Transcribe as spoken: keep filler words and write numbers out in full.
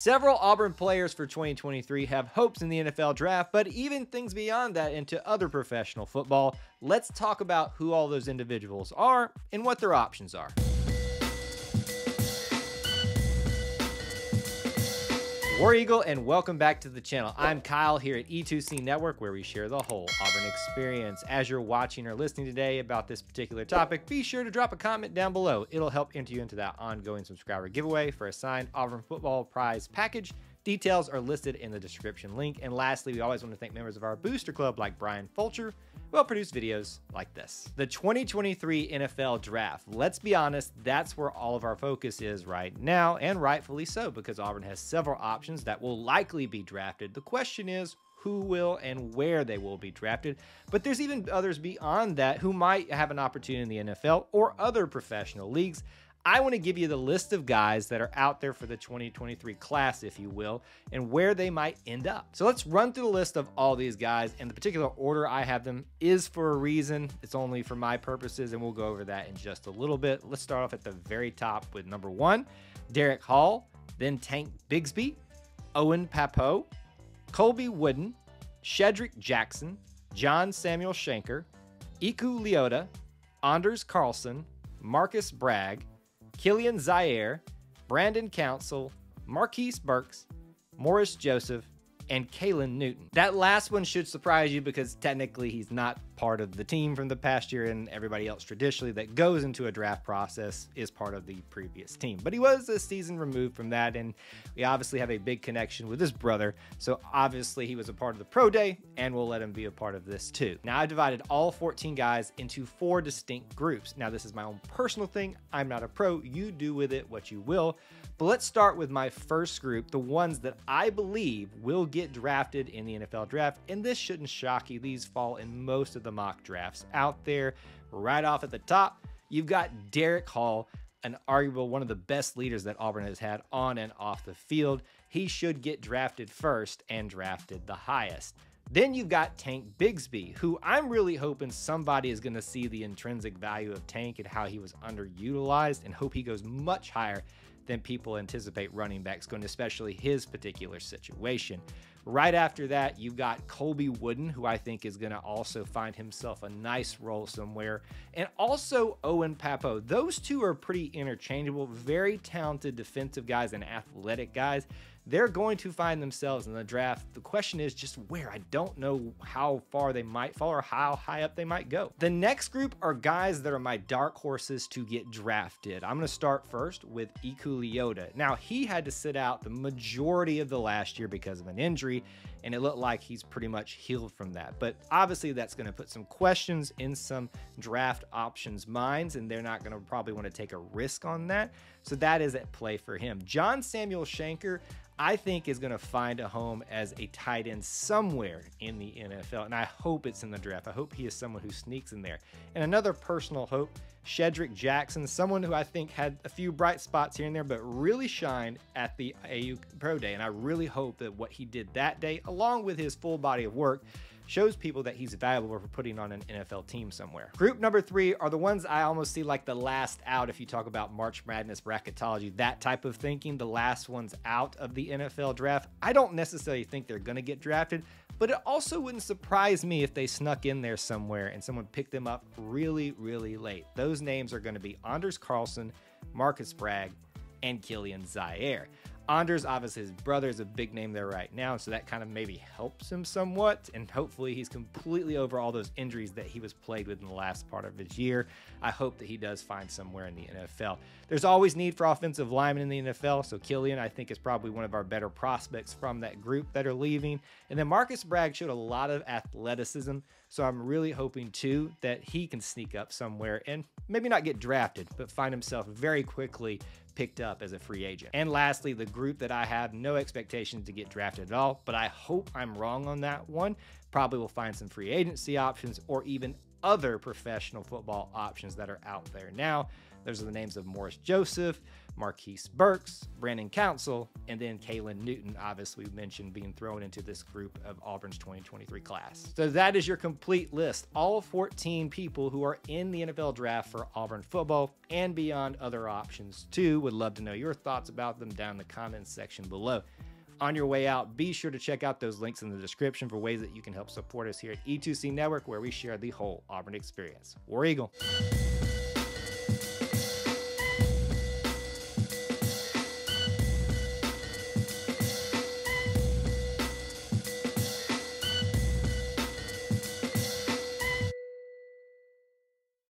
Several Auburn players for twenty twenty-three have hopes in the N F L draft, but even things beyond that into other professional football. Let's talk about who all those individuals are and what their options are. War Eagle, and welcome back to the channel. I'm Kyle here at E two C Network, where we share the whole Auburn experience. As you're watching or listening today about this particular topic, be sure to drop a comment down below. It'll help enter you into that ongoing subscriber giveaway for a signed Auburn football prize package. Details are listed in the description link. And lastly, we always want to thank members of our booster club like Brian Fulcher, who help produce videos like this. The twenty twenty-three N F L draft. Let's be honest, that's where all of our focus is right now, and rightfully so, because Auburn has several options that will likely be drafted. The question is who will and where they will be drafted, but there's even others beyond that who might have an opportunity in the N F L or other professional leagues. I want to give you the list of guys that are out there for the twenty twenty-three class, if you will, and where they might end up. So let's run through the list of all these guys, and the particular order I have them is for a reason. It's only for my purposes, and we'll go over that in just a little bit. Let's start off at the very top with number one, Derick Hall, then Tank Bigsby, Owen Pappoe, Colby Wooden, Shedrick Jackson, John Samuel Shanker, Eku Leota, Anders Carlson, Marcus Bragg, Killian Zaire, Brandon Council, Marquise Burks, Morris Joseph, and Kaelin Newton. That last one should surprise you because technically he's not part of the team from the past year, and everybody else traditionally that goes into a draft process is part of the previous team. But he was this season removed from that, and we obviously have a big connection with his brother, so obviously he was a part of the pro day, and we'll let him be a part of this too. Now, I divided all fourteen guys into four distinct groups. Now, this is my own personal thing. I'm not a pro. You do with it what you will. But let's start with my first group, the ones that I believe will get drafted in the N F L draft, and this shouldn't shock you. These fall in most of the mock drafts out there. Right off at the top, you've got Derick Hall, an arguable one of the best leaders that Auburn has had on and off the field. He should get drafted first and drafted the highest. Then you've got Tank Bigsby, who I'm really hoping somebody is going to see the intrinsic value of Tank and how he was underutilized, and hope he goes much higher than people anticipate running backs going, especially his particular situation. Right after that, you've got Colby Wooden, who I think is going to also find himself a nice role somewhere, and also Owen Pappoe. Those two are pretty interchangeable, very talented defensive guys and athletic guys. They're going to find themselves in the draft. The question is just where. I don't know how far they might fall or how high up they might go. The next group are guys that are my dark horses to get drafted. I'm going to start first with Eku Leota. Now, he had to sit out the majority of the last year because of an injury, and it looked like he's pretty much healed from that. But obviously that's going to put some questions in some draft options' minds, and they're not going to probably want to take a risk on that. So that is at play for him. John Samuel Shanker, I think, is going to find a home as a tight end somewhere in the N F L, and I hope it's in the draft. I hope he is someone who sneaks in there. And another personal hope, Shedrick Jackson, someone who I think had a few bright spots here and there, but really shined at the A U Pro Day. And I really hope that what he did that day, along with his full body of work, shows people that he's valuable for putting on an N F L team somewhere. Group number three are the ones I almost see like the last out. If you talk about March Madness, bracketology, that type of thinking, the last ones out of the N F L draft. I don't necessarily think they're going to get drafted, but it also wouldn't surprise me if they snuck in there somewhere and someone picked them up really, really late. Those names are going to be Anders Carlson, Marcus Bragg, and Killian Zaire. Anders, obviously his brother, is a big name there right now, so that kind of maybe helps him somewhat, and hopefully he's completely over all those injuries that he was plagued with in the last part of his year. I hope that he does find somewhere in the N F L. There's always need for offensive linemen in the N F L, so Killian, I think, is probably one of our better prospects from that group that are leaving. And then Marcus Bragg showed a lot of athleticism, so I'm really hoping, too, that he can sneak up somewhere and maybe not get drafted, but find himself very quickly picked up as a free agent. And lastly, the group that I have no expectations to get drafted at all, but I hope I'm wrong on that one, probably will find some free agency options or even other professional football options that are out there now. Those are the names of Morris Joseph, Marquise Burks, Brandon Council, and then Kaelin Newton, obviously mentioned, being thrown into this group of Auburn's twenty twenty-three class. So that is your complete list. All fourteen people who are in the N F L draft for Auburn football and beyond, other options too. Would love to know your thoughts about them down in the comments section below. On your way out, be sure to check out those links in the description for ways that you can help support us here at E two C Network, where we share the whole Auburn experience. War Eagle.